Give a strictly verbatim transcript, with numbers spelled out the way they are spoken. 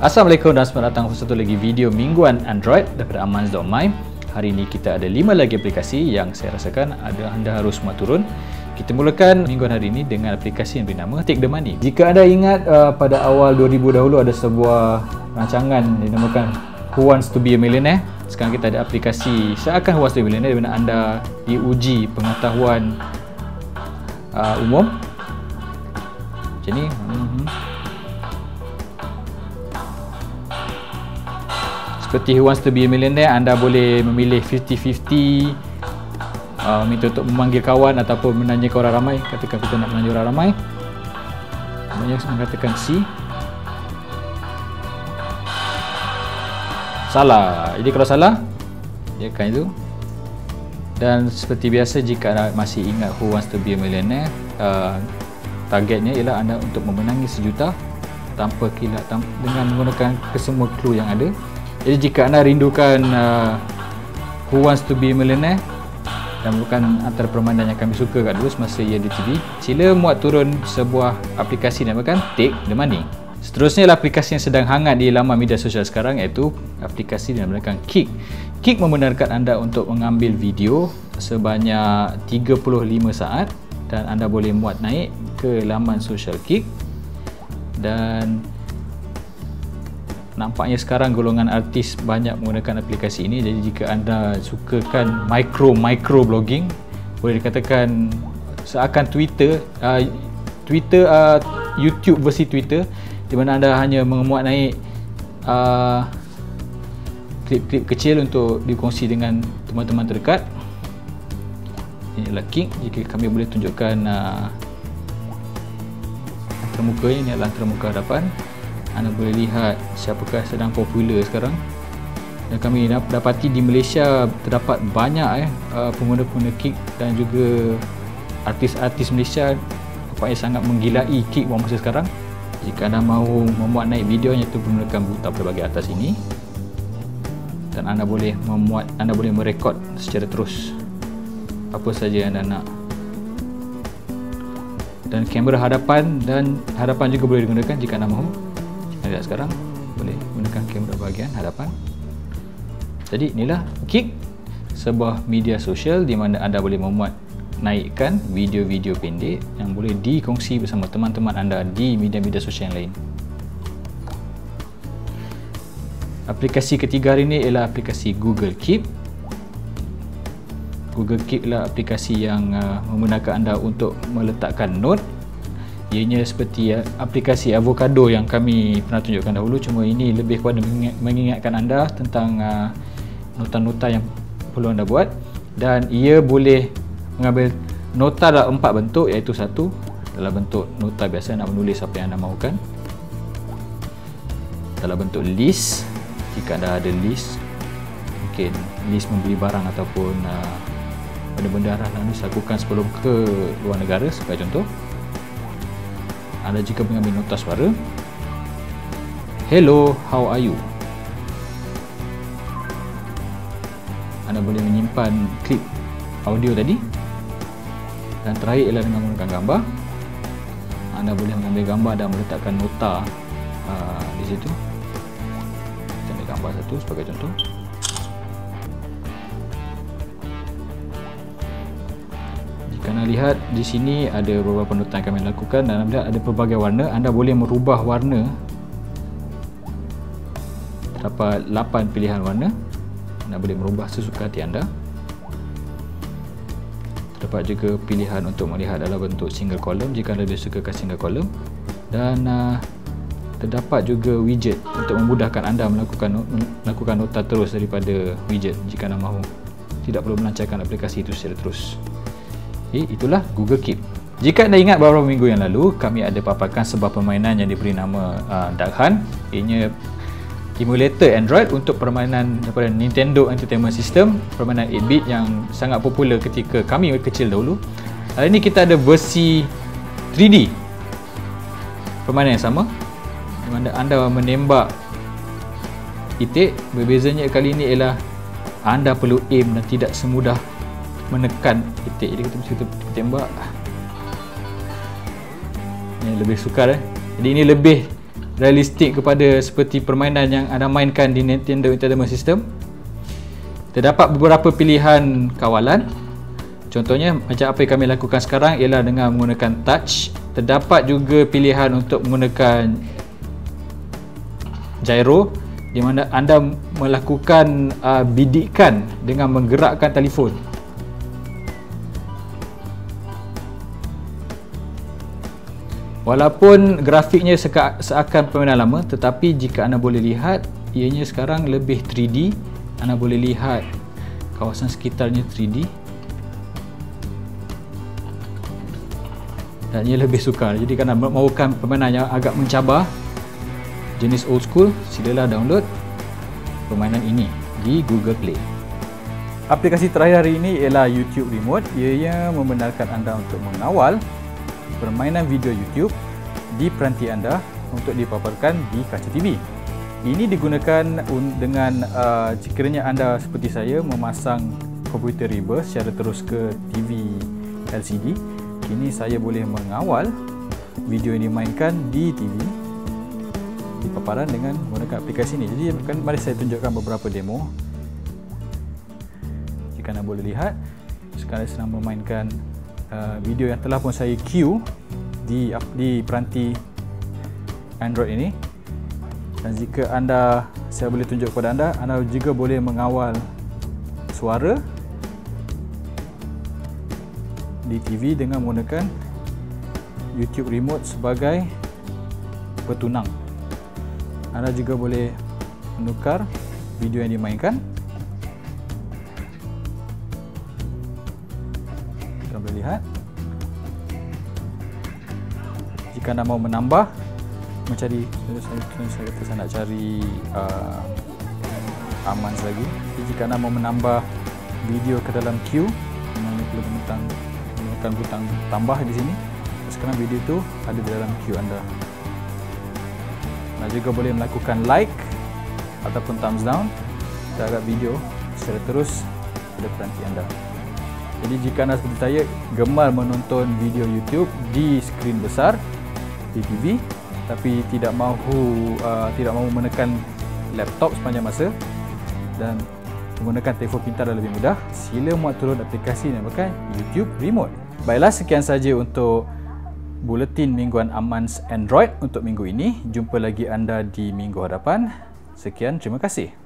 Assalamualaikum dan selamat datang untuk satu lagi video Mingguan Android daripada amans dot my. Hari ini kita ada lima lagi aplikasi yang saya rasakan ada anda harus semua turun. Kita mulakan mingguan hari ini dengan aplikasi yang bernama Take The Money. Jika anda ingat uh, pada awal dua ribu dahulu ada sebuah rancangan dinamakan Who Wants to be a Millionaire. Sekarang kita ada aplikasi seakan Who Wants to be a Millionaire di mana anda diuji pengetahuan uh, umum. Macam ni. Mm-hmm. Seperti Who Wants to be a Millionaire, anda boleh memilih fifty fifty, uh, minta untuk memanggil kawan ataupun menanya ke orang ramai. Katakan kita nak menanya orang ramai. Banyak mengatakan C. Salah. Jadi kalau salah, dia akan itu. Dan seperti biasa, jika anda masih ingat Who Wants to be a Millionaire, uh, targetnya ialah anda untuk memenangi sejuta tanpa kilat tanpa, dengan menggunakan kesemua clue yang ada. Jadi jika anda rindukan uh, Who Wants to be a Millionaire dan bukan antara permainan yang kami suka kat dulu semasa ia di T V, sila muat turun sebuah aplikasi dinamakan Take The Money. Seterusnya ialah aplikasi yang sedang hangat di laman media sosial sekarang, iaitu aplikasi dinamakan Keek. Keek membenarkan anda untuk mengambil video sebanyak tiga puluh lima saat dan anda boleh muat naik ke laman sosial Keek. Dan nampaknya sekarang golongan artis banyak menggunakan aplikasi ini. Jadi jika anda sukakan micro-micro blogging, boleh dikatakan seakan Twitter, uh, Twitter uh, YouTube versi Twitter, di mana anda hanya memuat naik uh, klip-klip kecil untuk dikongsi dengan teman-teman terdekat. Inilah Keek. Jika kami boleh tunjukkan uh, antarmuka, ini adalah antarmuka hadapan. Anda boleh lihat siapakah sedang popular sekarang. Dan kami dapati di Malaysia terdapat banyak eh, uh, pengguna-pengguna Keek dan juga artis-artis Malaysia nampaknya sangat menggilai Keek buat masa sekarang. Jika anda mahu memuat naik videonya, itu menggunakan butang pada bahagian atas ini, dan anda boleh memuat, anda boleh merekod secara terus apa saja yang anda nak. Dan kamera hadapan dan hadapan juga boleh digunakan jika anda mahu. Jika anda lihat sekarang, boleh gunakan kamera bahagian hadapan. Jadi inilah Keek, sebuah media sosial di mana anda boleh memuat naikkan video-video pendek yang boleh dikongsi bersama teman-teman anda di media-media sosial yang lain. Aplikasi ketiga hari ini ialah aplikasi Google Keep. Google Keep ialah aplikasi yang uh, menggunakan anda untuk meletakkan note. Ianya seperti uh, aplikasi avocado yang kami pernah tunjukkan dahulu, cuma ini lebih kepada mengingat, mengingatkan anda tentang uh, nota-nota yang perlu anda buat, dan ia boleh mengambil nota dalam empat bentuk, iaitu satu dalam bentuk nota biasa nak menulis apa yang anda mahukan, dalam bentuk list jika anda ada list, mungkin list membeli barang ataupun uh, benda-benda yang anda lakukan sebelum ke luar negara sebagai contoh. Anda juga mengambil nota suara, hello, how are you. Anda boleh menyimpan klip audio tadi. Dan terakhir ialah dengan menggunakan gambar. Anda boleh mengambil gambar dan meletakkan nota uh, di situ. Kita ambil gambar satu sebagai contoh. Jika anda lihat di sini ada beberapa nota yang kami lakukan, dan anda lihat ada pelbagai warna. Anda boleh merubah warna. Terdapat lapan pilihan warna. Anda boleh merubah sesuka hati anda. Dapat juga pilihan untuk melihat dalam bentuk single column jika anda lebih sukakan single column. Dan uh, terdapat juga widget untuk memudahkan anda melakukan melakukan nota terus daripada widget jika anda mahu. Tidak perlu melancarkan aplikasi itu secara terus. Okay, itulah Google Keep. Jika anda ingat beberapa minggu yang lalu, kami ada paparkan sebuah permainan yang diberi nama uh, Duck Hunt. Ianya emulator Android untuk permainan daripada Nintendo Entertainment System, permainan eight bit yang sangat popular ketika kami kecil dahulu. Hari ini kita ada versi three D permainan yang sama, di mana anda menembak itik. Berbezanya kali ini ialah anda perlu aim dan tidak semudah menekan itik. Jadi kita mesti tembak. Ini lebih sukar eh? Jadi ini lebih realistik kepada seperti permainan yang anda mainkan di Nintendo Entertainment System. Terdapat beberapa pilihan kawalan. Contohnya macam apa yang kami lakukan sekarang ialah dengan menggunakan touch. Terdapat juga pilihan untuk menggunakan gyro, di mana anda melakukan uh, bidikan dengan menggerakkan telefon. Walaupun grafiknya seakan permainan lama, tetapi jika anda boleh lihat, ianya sekarang lebih tiga D. Anda boleh lihat kawasan sekitarnya tiga D dan ia lebih sukar. Jadi kalau anda mahukan permainan yang agak mencabar jenis old school, silalah download permainan ini di Google Play. Aplikasi terakhir hari ini ialah YouTube Remote. Ianya membenarkan anda untuk mengawal permainan video YouTube di peranti anda untuk dipaparkan di kaca T V. Ini digunakan dengan uh, jikiranya anda seperti saya memasang komputer riba secara terus ke T V L C D. Kini saya boleh mengawal video yang dimainkan di T V di paparan dengan menggunakan aplikasi ini. Jadi mari saya tunjukkan beberapa demo. Jika anda boleh lihat, sekarang saya sedang memainkan uh, video yang telah pun saya queue di, di peranti Android ini. Dan jika anda, saya boleh tunjuk kepada anda, anda juga boleh mengawal suara di T V dengan menggunakan YouTube Remote sebagai petunang. Anda juga boleh menukar video yang dimainkan. Kita boleh lihat. Jika anda mahu menambah, mencari, saya kata saya nak cari uh, amans lagi. Jadi jika anda mau menambah video ke dalam queue, anda perlu menekan menekan butang tambah di sini. Sekarang video itu ada di dalam queue anda. Anda juga boleh melakukan like ataupun thumbs down terhadap video secara terus pada peranti anda. Jadi jika anda seperti saya gemar menonton video YouTube di skrin besar di T V, tapi tidak mahu uh, tidak mahu menekan laptop sepanjang masa dan menggunakan telefon pintar dah lebih mudah, sila muat turun aplikasi yang pakai YouTube Remote. Baiklah, sekian saja untuk buletin mingguan Amans Android untuk minggu ini. Jumpa lagi anda di minggu hadapan. Sekian, terima kasih.